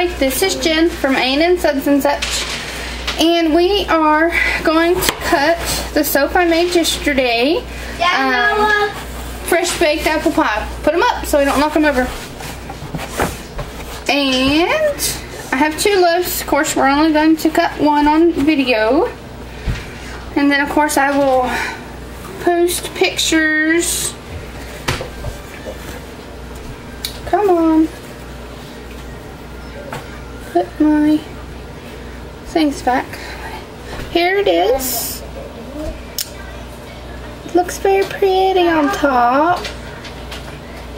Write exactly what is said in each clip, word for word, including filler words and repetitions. everybody, this is Jen from A and N Suds and Such, and we are going to cut the soap I made yesterday. Um, fresh baked apple pie. Put them up so we don't knock them over. And I have two loaves. Of course, we're only going to cut one on video. And then, of course, I will post pictures. Come on. Put my things back. Here it is. It looks very pretty on top.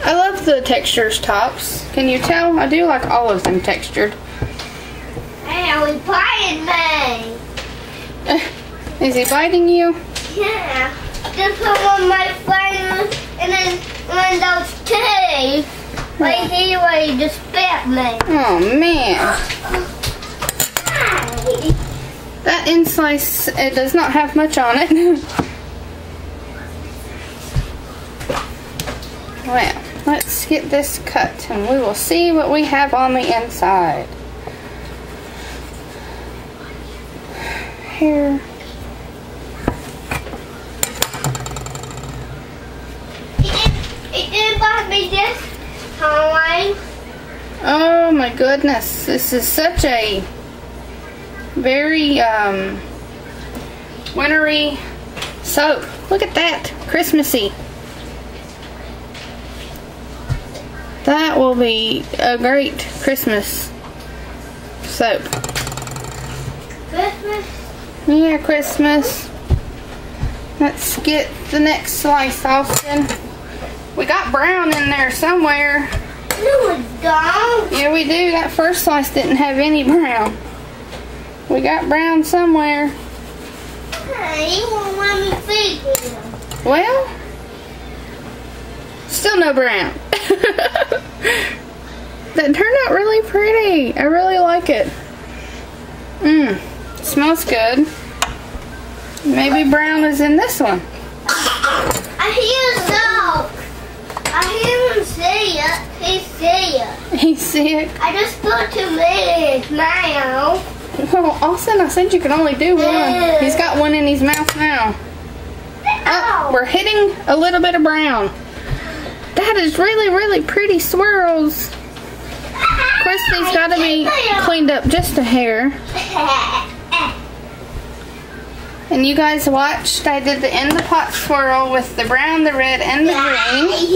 I love the textures tops. Can you tell? I do like all of them textured. Hey, he's biting me. Uh, is he biting you? Yeah. This one might find in his one of those teeth. Like he already just spat me. Oh man. That end slice, it does not have much on it. Well, let's get this cut and we will see what we have on the inside. Here. It didn't bother me this time. Oh my goodness, this is such a very um, wintry soap. Look at that, Christmassy. That will be a great Christmas soap. Christmas? Yeah, Christmas. Let's get the next slice, Austin. We got brown in there somewhere. No, we don't. Yeah, we do. That first slice didn't have any brown. We got brown somewhere. Okay, you won't let me feed you. Well, still no brown. That turned out really pretty. I really like it. Mmm, smells good. Maybe brown is in this one. I hear dog. I hear him see it. He's sick. He's sick? I just put too many in his mouth. Well, Austin, I said you could only do one. He's got one in his mouth now. Oh, we're hitting a little bit of brown. That is really, really pretty swirls. Christy's got to be cleaned up just a hair. And you guys watched. I did the in the pot swirl with the brown, the red, and the green.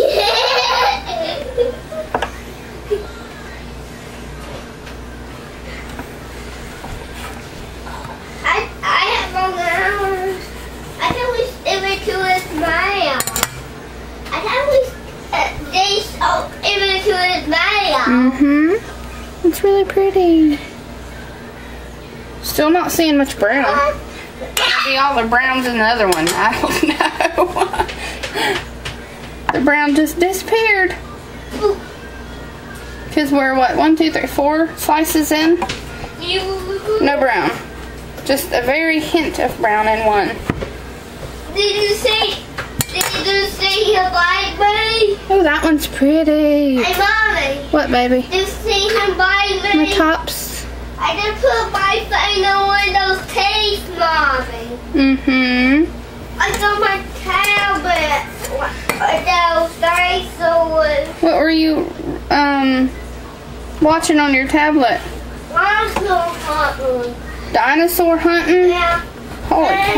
Mm-hmm. It's really pretty. Still not seeing much brown. Maybe all the browns in the other one. I don't know. The brown just disappeared. Because we're, what, one, two, three, four slices in? No brown. Just a very hint of brown in one. Did you see? Did you see him bite me? Oh, that one's pretty. Hey, Mommy. What, baby? Did you see him bite me? My tops. I just put my finger on those teeth, Mommy. Mm-hmm. I got my tablet or those dinosaurs. What were you um watching on your tablet? Dinosaur hunting. Dinosaur hunting? Yeah. Holy and cow.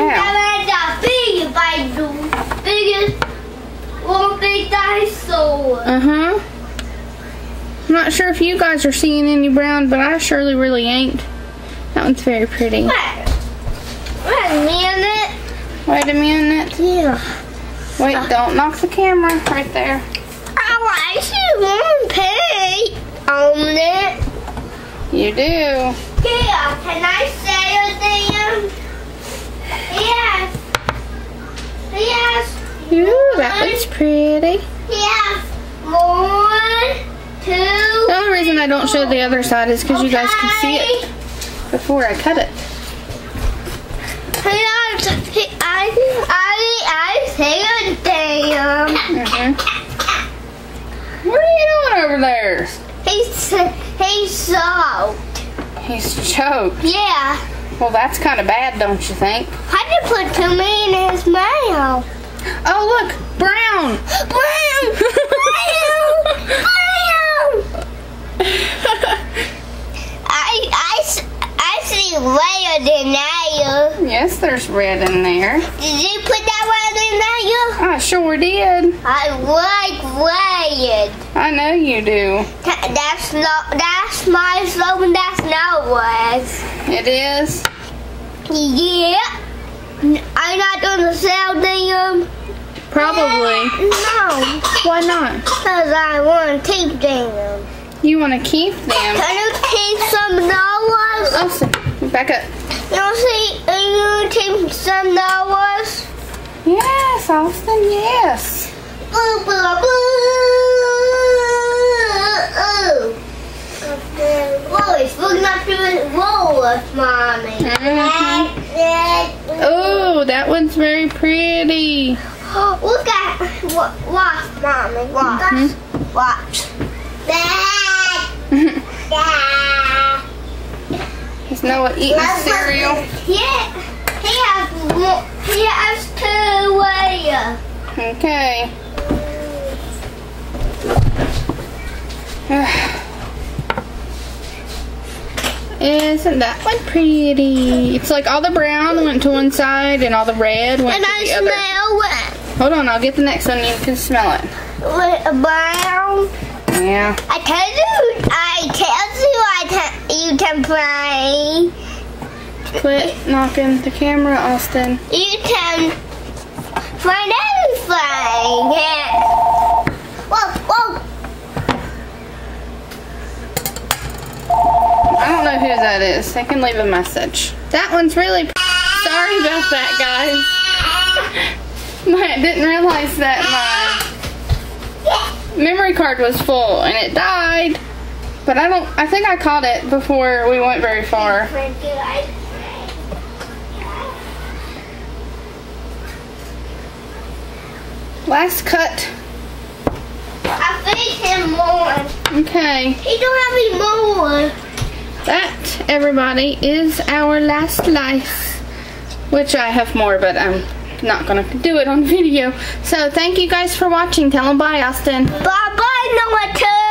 And biggest one big dinosaur. Uh-huh. I'm not sure if you guys are seeing any brown, but I surely really ain't. That one's very pretty. Wait, wait a minute. Wait a minute. Yeah. Wait, uh, don't knock the camera right there. I actually want to pee on it. You do. Yeah, can I say it then? Yes. Yes. Ooh, that looks pretty. Yes. One, two. The only reason I don't show the other side is because okay. You guys can see it before I cut it. I I I say it damn. Mm-hmm. What are you doing over there? He's he's choked. He's choked. Yeah. Well, that's kind of bad, don't you think? I just put too many in his mouth. Oh, look, brown. Brown. Brown. Brown. I I I see red in there. Yes, there's red in there. Did you put that red in there? I sure did. I like red. I know you do. That's not. That's my soap, and that's not red. It is. Yeah. I'm not gonna sell them. Probably. No. Why not? Because I want to keep them. You want to keep them? Can you keep some dollars? Oh, back up. You want to see? You keep some dollars? Yes, Austin. Yes. Boo, boo, boo. Voice. We're not doing rollers, Mommy. Mm-hmm. Oh, that one's very pretty. Oh, look at watch, Mommy. Watch, mm-hmm. watch. Is Noah eating cereal? Yeah, he has one, he has two layers. Okay. Isn't that one pretty? It's like all the brown went to one side and all the red went and to I the other. And I smell it. Hold on, I'll get the next one. You can smell it. With brown. Yeah. I tell you, I tell you, I tell you can play. Quit knocking the camera, Austin. You can find everything. Yeah. Whoa, whoa. I don't know who that is. I can leave a message. That one's really pr Sorry about that, guys. I didn't realize that my memory card was full and it died. But I don't, I think I caught it before we went very far. Last cut. I feed him more. Okay. He don't have any more. That, everybody, is our last slice, which I have more, but I'm not going to do it on video. So, thank you guys for watching. Tell them bye, Austin. Bye-bye, Noah.